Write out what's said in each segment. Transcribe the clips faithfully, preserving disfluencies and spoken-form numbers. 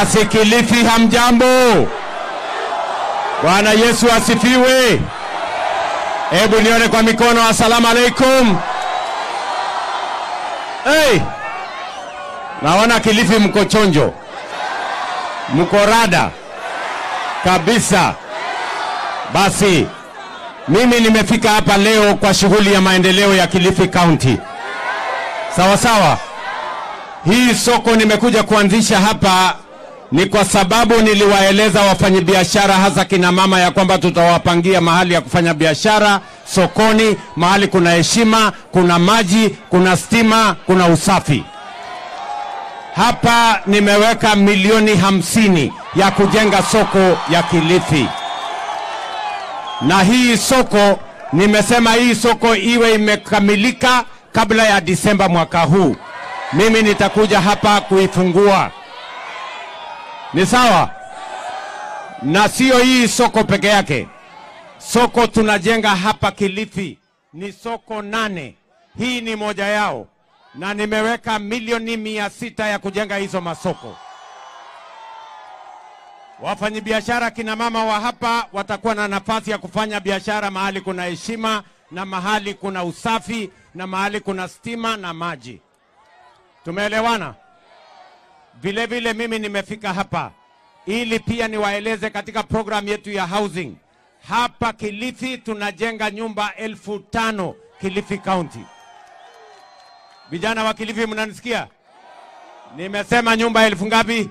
Wasikilifi hamjambo. Bwana Yesu asifiwe. Hebu nione kwa mikono asalamu alaikum. Hey! Naona Kilifi mko chonjo. Mko rada kabisa. Basi mimi nimefika hapa leo kwa shughuli ya maendeleo ya Kilifi County. Sawa sawa. Hii soko nimekuja kuanzisha hapa ni kwa sababu niliwaeleza wafanyabiashara hasa kina mama ya kwamba tutawapangia mahali ya kufanya biashara, sokoni, mahali kuna heshima, kuna maji, kuna stima, kuna usafi. Hapa nimeweka milioni hamsini ya kujenga soko ya Kilifi. Na hii soko, nimesema hii soko iwe imekamilika kabla ya Disemba mwaka huu. Mimi nitakuja hapa kuifungua. Ni sawa? Na sio hii soko peke yake. Soko tunajenga hapa Kilifi ni soko nane. Hii ni moja yao. Na nimeweka milioni mia sita ya kujenga hizo masoko. Wafanyabiashara kina mama wa hapa watakuwa na nafasi ya kufanya biashara mahali kuna heshima, na mahali kuna usafi, na mahali kuna stima na maji. Tumeelewana? Vile vile mimi nimefika hapa ili pia niwaeleze katika program yetu ya housing. Hapa Kilifi tunajenga nyumba elfu tano Kilifi County. Vijana wa Kilifi mnanisikia? Nimesema nyumba elfu ngapi?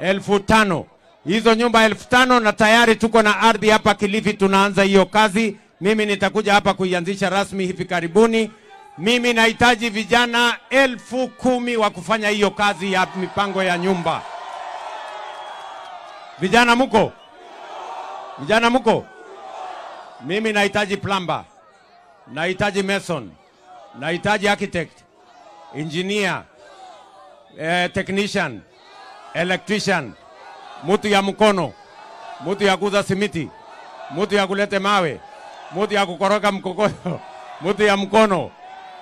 Elfu tano. Hizo nyumba elfu tano na tayari tuko na ardhi hapa Kilifi, tunaanza hiyo kazi. Mimi nitakuja hapa kuianzisha rasmi hivi karibuni. Mimi nahitaji vijana elfu kumi wa kufanya hiyo kazi ya mipango ya nyumba. Vijana muko? Vijana muko? Mimi nahitaji plumber, nahitaji mason, nahitaji architect, engineer, eh, technician, electrician, mtu ya mkono, mtu ya kuuza simiti, mtu ya kulete mawe, mtu ya kukoroka mkokoyo, mtu ya mkono.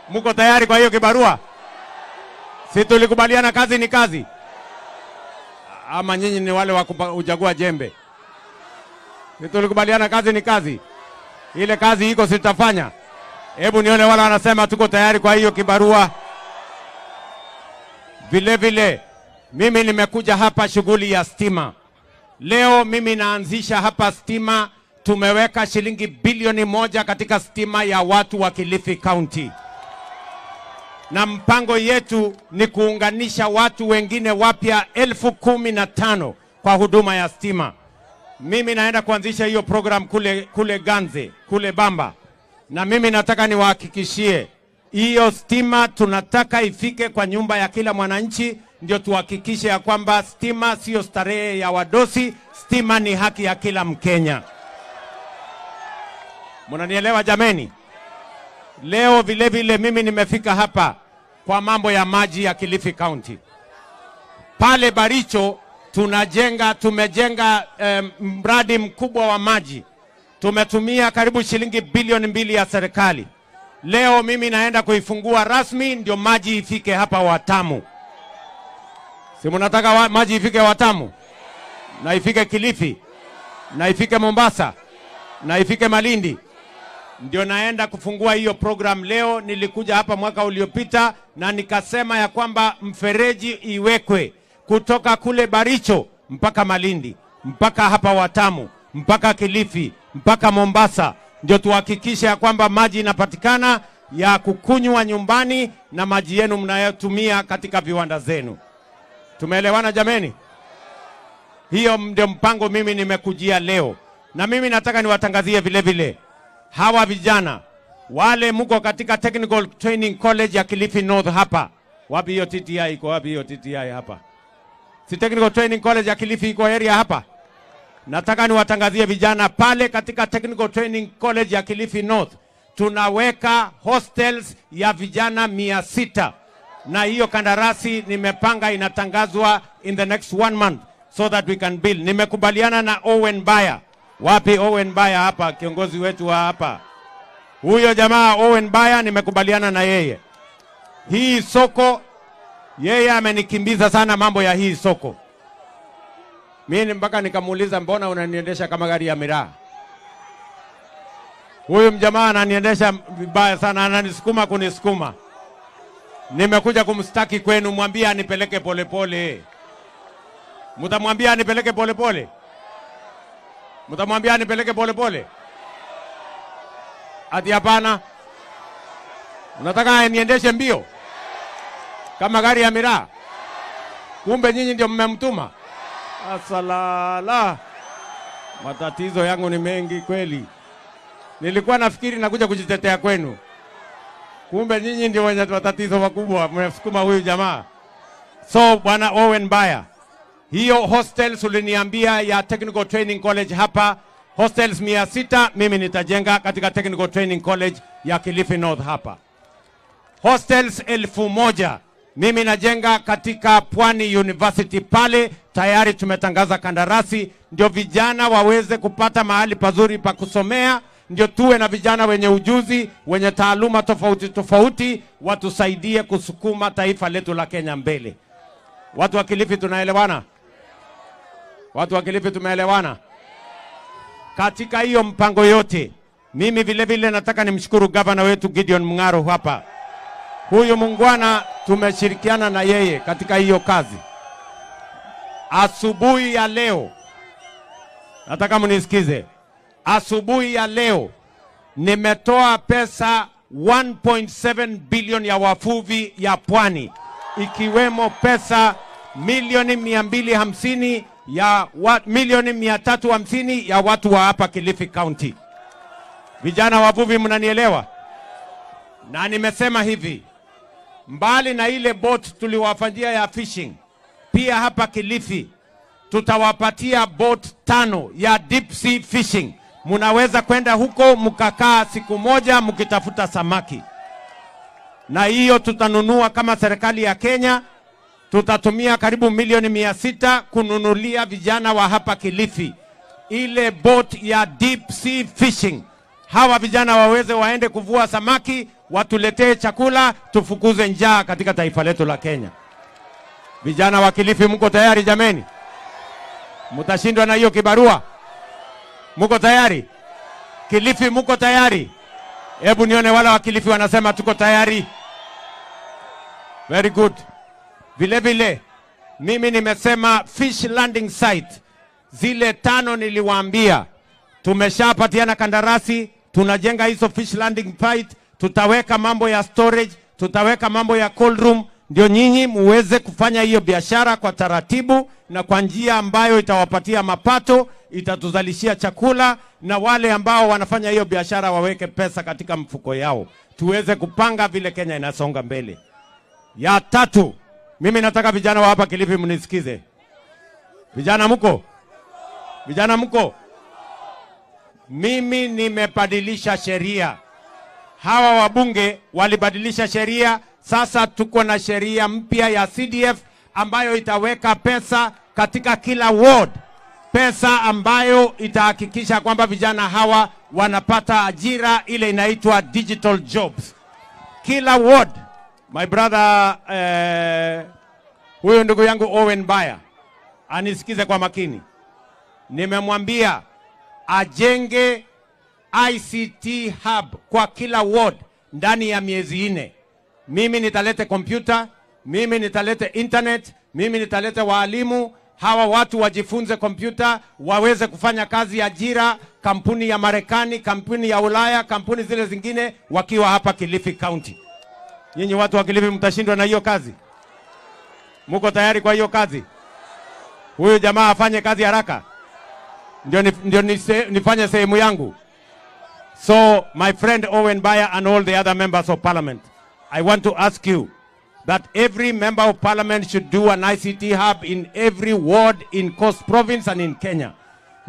Muko tayari kwa hiyo kibarua? Si tulikubaliana kazi ni kazi? Ama nyinyi ni wale wa kuchagua jembe? Si tulikubaliana kazi ni kazi? Ile kazi iko sitafanya. Hebu nione wale wanasema tuko tayari kwa hiyo kibarua. Vile vile mimi nimekuja hapa shughuli ya stima. Leo mimi naanzisha hapa stima. Tumeweka shilingi bilioni moja katika stima ya watu wa Kilifi County. Na mpango yetu ni kuunganisha watu wengine wapya elfu kumi na tano kwa huduma ya stima. Mimi naenda kuanzisha hiyo program kule, kule Ganze, kule Bamba. Na mimi nataka ni wahakikishie hiyo stima tunataka ifike kwa nyumba ya kila mwananchi. Ndio tuhakikishe ya kwamba stima sio starehe ya wadosi, stima ni haki ya kila Mkenya. Mnanielewa jameni? Leo vile vile mimi nimefika hapa kwa mambo ya maji ya Kilifi County. Pale Baricho tunajenga tumejenga eh, mradi mkubwa wa maji. Tumetumia karibu shilingi bilioni mbili ya serikali. Leo mimi naenda kuifungua rasmi ndio maji ifike hapa Watamu. Si mnataka wa, maji ifike Watamu? Na ifike Kilifi. Na ifike Mombasa. Na ifike Malindi. Ndio naenda kufungua hiyo program leo. Nilikuja hapa mwaka uliopita na nikasema ya kwamba mfereji iwekwe kutoka kule Baricho mpaka Malindi, mpaka hapa Watamu, mpaka Kilifi, mpaka Mombasa. Ndio tuhakikishe ya kwamba maji inapatikana ya kukunywa nyumbani na maji yenu mnayotumia katika viwanda zenu. Tumeelewana jameni? Hiyo ndio mpango mimi nimekujia leo. Na mimi nataka niwatangazie vile vile hawa vijana wale mko katika Technical Training College ya Kilifi North hapa. Wapi hiyo T T I iko? Wapi hiyo T T I hapa? Si Technical Training College ya Kilifi iko area hapa? Nataka niwatangazie vijana pale katika Technical Training College ya Kilifi North tunaweka hostels ya vijana mia sita. Na hiyo kandarasi nimepanga inatangazwa in the next one month so that we can build. Nimekubaliana na Owen Bayer. Wapi Owen Bayer hapa, kiongozi wetu wa hapa? Huyo jamaa Owen Bayer nimekubaliana na yeye. Hii soko yeye amenikimbiza sana mambo ya hii soko. Mimi mpaka nikamuuliza, mbona unaniendesha kama gari ya miraa? Huyu mjamaa ananiendesha vibaya sana, ananisukuma kunisukuma. Nimekuja kumstaki kwenu, mwambie anipeleke polepole. Mtamwambie anipeleke polepole? Mtamwambie anipeleke polepole? Ati hapana. Unataka niendeshe mbio kama gari ya miraa? Kumbe nyinyi ndio mmemtuma. Asalala. Matatizo yangu ni mengi kweli. Nilikuwa nafikiri nakuja kujitetea kwenu. Kumbe nyinyi ndio wenye matatizo makubwa, mmesukuma huyu jamaa. So bwana Owen Bayer, hiyo hostels uliniambia ya Technical Training College hapa, hostels mia sita mimi nitajenga katika Technical Training College ya Kilifi North hapa. Hostels elfu moja mimi najenga katika Pwani University pale, tayari tumetangaza kandarasi, ndio vijana waweze kupata mahali pazuri pa kusomea, ndio tuwe na vijana wenye ujuzi, wenye taaluma tofauti tofauti, watusaidie kusukuma taifa letu la Kenya mbele. Watu wa Kilifi tunaelewana? Watu wa Kilifi tumeelewana? Katika hiyo mpango yote, mimi vile vile nataka nimshukuru gavana wetu Gideon Mungaro hapa. Huyu mungwana tumeshirikiana na yeye katika hiyo kazi. Asubuhi ya leo, nataka mnisikize. Asubuhi ya leo nimetoa pesa one point seven bilioni ya wavuvi ya Pwani, ikiwemo pesa milioni mia mbili hamsini ya wat, milioni mia tatu hamsini ya watu wa hapa Kilifi County. Vijana wavuvi mnanielewa? Na nimesema hivi, mbali na ile boat tuliwafanyia ya fishing, pia hapa Kilifi tutawapatia boat tano ya deep sea fishing. Munaweza kwenda huko mkakaa siku moja mkitafuta samaki. Na hiyo tutanunua kama serikali ya Kenya, tutatumia karibu milioni mia sita kununulia vijana wa hapa Kilifi ile boat ya deep sea fishing. Hawa vijana waweze waende kuvua samaki, watuletee chakula, tufukuze njaa katika taifa letu la Kenya. Vijana wa Kilifi mko tayari jameni? Mutashindwa na hiyo kibarua? Mko tayari? Kilifi mko tayari? Hebu nione wala wa Kilifi wanasema tuko tayari. Very good. Vile vile mimi nimesema fish landing site zile tano niliwaambia, tumeshapatiana kandarasi, tunajenga hizo fish landing site, tutaweka mambo ya storage, tutaweka mambo ya cold room, ndio nyinyi muweze kufanya hiyo biashara kwa taratibu na kwa njia ambayo itawapatia mapato, itatuzalishia chakula, na wale ambao wanafanya hiyo biashara waweke pesa katika mfuko yao, tuweze kupanga vile Kenya inasonga mbele. Ya tatu, mimi nataka vijana wa hapa Kilifi mnisikize. Vijana mko? Vijana mko? Mimi nimebadilisha sheria. Hawa wabunge walibadilisha sheria, sasa tuko na sheria mpya ya C D F ambayo itaweka pesa katika kila ward, pesa ambayo itahakikisha kwamba vijana hawa wanapata ajira, ile inaitwa digital jobs. Kila ward, my brother, eh, huyo ndugu yangu Owen Bayer, anisikize kwa makini. Nimemwambia ajenge I C T hub kwa kila ward ndani ya miezi nne. Mimi nitalete kompyuta, mimi nitalete internet, mimi nitalete waalimu, hawa watu wajifunze kompyuta, waweze kufanya kazi ya ajira, kampuni ya Marekani, kampuni ya Ulaya, kampuni zile zingine, wakiwa hapa Kilifi County. Nyinyi watu wa Kilifi mtashindwa na hiyo kazi? Mko tayari kwa hiyo kazi? Huyu jamaa afanye kazi haraka, ndio ndio nifanye sehemu yangu. So my friend Owen Bayer and all the other members of parliament, I want to ask you that every member of parliament should do an I C T hub in every ward in Coast Province and in Kenya.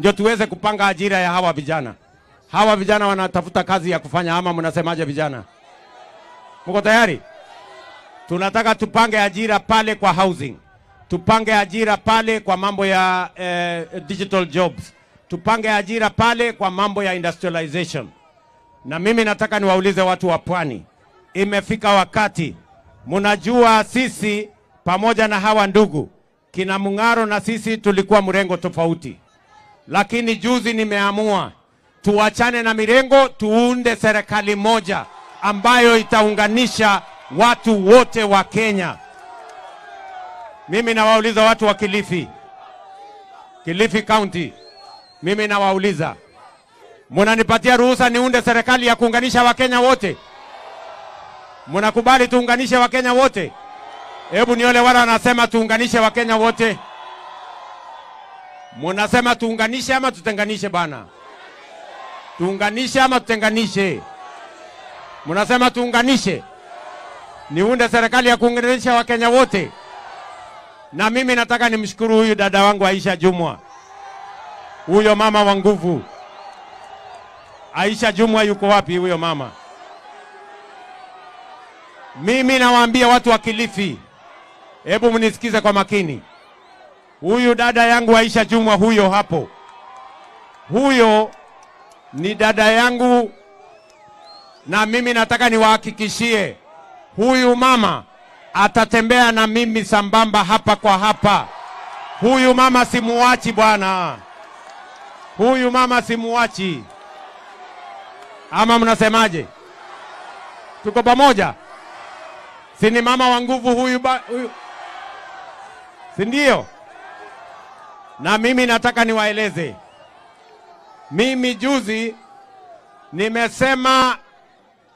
Ndio tuweze kupanga ajira ya hawa vijana. Hawa vijana wanatafuta kazi ya kufanya, ama mnasemaje vijana? Mko tayari? Tunataka tupange ajira pale kwa housing. Tupange ajira pale kwa mambo ya eh, digital jobs. Tupange ajira pale kwa mambo ya industrialization. Na mimi nataka niwaulize watu wa Pwani, imefika wakati, mnajua sisi pamoja na hawa ndugu Kina Mungaro na sisi tulikuwa mrengo tofauti. Lakini juzi nimeamua tuachane na mirengo, tuunde serikali moja ambayo itaunganisha watu wote wa Kenya. Mimi nawauliza watu wa Kilifi, Kilifi County, mimi nawauliza, mnanipatia ruhusa niunde serikali ya kuunganisha wa Kenya wote? Mnakubali tuunganishe wa Kenya wote? Hebu nione wale wanasema tuunganishe wa Kenya wote. Mnasema tuunganishe ama tutenganishe bana? Tuunganishe ama tutenganishe? Mnasema tuunganishe. Niunde serikali ya kuunganisha wa Kenya wote. Na mimi nataka nimshukuru huyu dada wangu Aisha Jumwa. Huyo mama wa nguvu. Aisha Jumwa yuko wapi huyo mama? Mimi nawaambia watu wa Kilifi, hebu mnisikize kwa makini. Huyu dada yangu Aisha Jumwa huyo hapo. Huyo ni dada yangu, na mimi nataka niwahakikishie huyu mama atatembea na mimi sambamba hapa kwa hapa. Huyu mama simuachi bwana. Huyu mama simuachi. Ama mnasemaje? Tuko pamoja? Si ni mama wa nguvu huyu, huyu. Si ndio? Na mimi nataka niwaeleze. Mimi juzi nimesema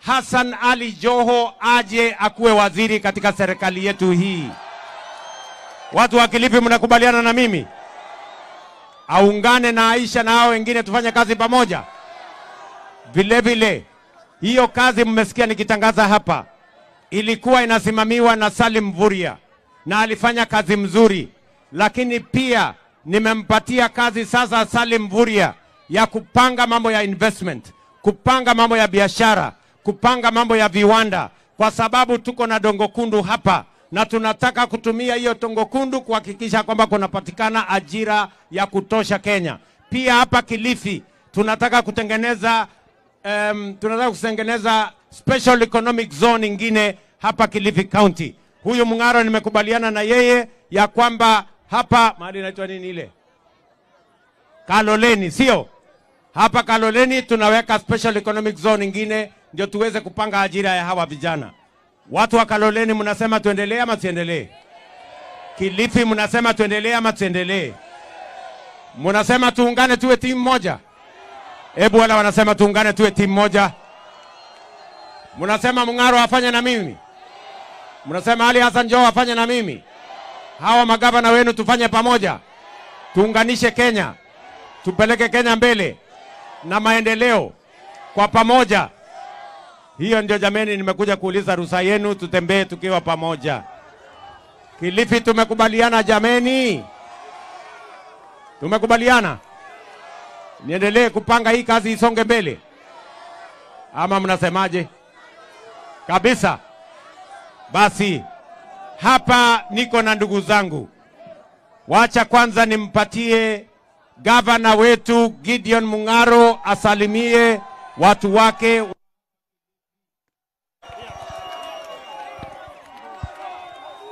Hassan Ali Joho aje akuwe waziri katika serikali yetu hii. Watu wa Kilifi mnakubaliana na mimi? Aungane na Aisha na hao wengine tufanye kazi pamoja. Vile vile, hiyo kazi mmesikia nikitangaza hapa, ilikuwa inasimamiwa na Salim Mvurya, na alifanya kazi mzuri. Lakini pia nimempatia kazi sasa Salim Mvurya ya kupanga mambo ya investment, kupanga mambo ya biashara, kupanga mambo ya viwanda, kwa sababu tuko na dongo kundu hapa, na tunataka kutumia hiyo dongo kundu kuhakikisha kwamba kunapatikana ajira ya kutosha Kenya. Pia hapa Kilifi tunataka kutengeneza um, tunataka kutengeneza special economic zone nyingine hapa Kilifi County. Huyu Mungaro nimekubaliana na yeye ya kwamba hapa mahali inaitwa nini ile? Kaloleni, sio? Hapa Kaloleni tunaweka special economic zone nyingine ndio tuweze kupanga ajira ya hawa vijana. Watu wa Kaloleni mnasema tuendelee ama tuendelee? Kilifi mnasema tuendelee ama tuendelee? Mnasema tuungane tuwe timu moja? Hebu wala wanasema tuungane tuwe timu moja. Mnasema Mungaro afanye na mimi. Mnasema Ali Hassan Joho afanye na mimi. Hawa magavana wenu tufanye pamoja. Tuunganishe Kenya. Tupeleke Kenya mbele na maendeleo kwa pamoja. Hiyo ndio jameni nimekuja kuuliza ruhusa yenu tutembee tukiwa pamoja. Kilifi tumekubaliana jameni. Tumekubaliana. Niendelee kupanga hii kazi isonge mbele. Ama mnasemaje? Kabisa. Basi hapa niko na ndugu zangu. Wacha kwanza nimpatie gavana wetu Gideon Mungaro asalimie watu wake.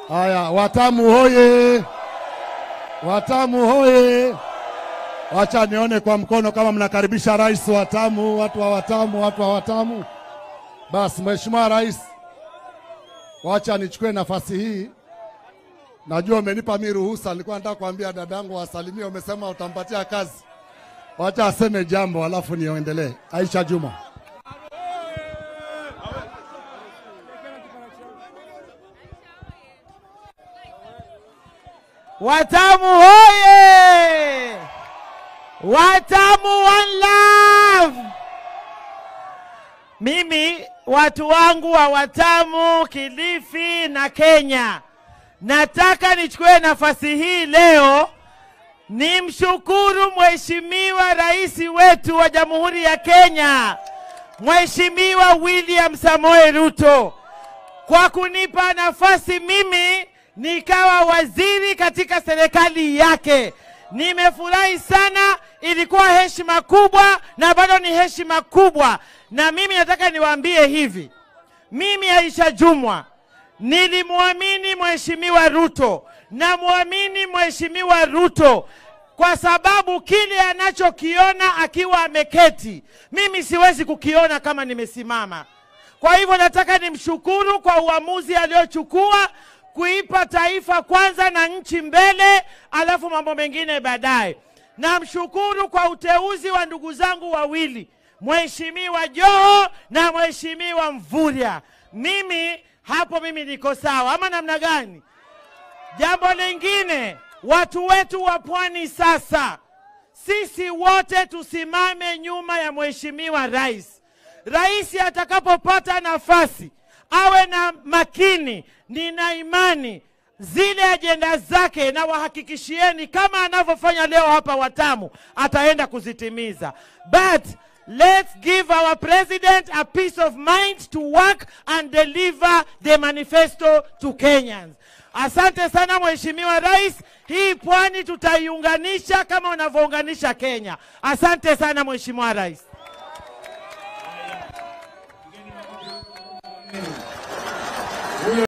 Haya, Watamu hoye. Watamu hoye. Wacha nione kwa mkono kama mnakaribisha rais wa Watamu, watu wa Watamu, watu wa Watamu. Basi mheshimiwa rais, wacha nichukue nafasi hii. Najua umenipa mimi ruhusa, nilikuwa nataka kuambia dadangu wasalimie, umesema utampatia kazi. Wacha aseme jambo alafu niendelee. Aisha Jumwa. Watamu hoye! Watamu one love! Mimi, watu wangu wa Watamu, Kilifi na Kenya, nataka nichukue nafasi hii leo nimshukuru mheshimiwa rais wetu wa Jamhuri ya Kenya, Mheshimiwa William Samuel Ruto, kwa kunipa nafasi mimi nikawa waziri katika serikali yake. Nimefurahi sana, ilikuwa heshima kubwa na bado ni heshima kubwa. Na mimi nataka niwaambie hivi. Mimi Aisha Jumwa, nilimwamini mheshimiwa Ruto, na muamini mheshimiwa Ruto kwa sababu kile anachokiona akiwa ameketi mimi siwezi kukiona kama nimesimama. Kwa hivyo nataka nimshukuru kwa uamuzi aliochukua kuipa taifa kwanza na nchi mbele, alafu mambo mengine baadaye. Na mshukuru kwa uteuzi wa ndugu zangu wawili, mheshimiwa Joho na mheshimiwa Mvurya. Mimi hapo mimi niko sawa ama namna gani? Jambo lingine, watu wetu wa Pwani sasa sisi wote tusimame nyuma ya mheshimiwa rais. Rais atakapopata nafasi awe na makini, nina imani zile ajenda zake na wahakikishieni kama anavyofanya leo hapa Watamu ataenda kuzitimiza. But let's give our president a peace of mind to work and deliver the manifesto to Kenyans. Asante sana mheshimiwa rais, hii Pwani tutaiunganisha kama unavyounganisha Kenya. Asante sana mheshimiwa rais.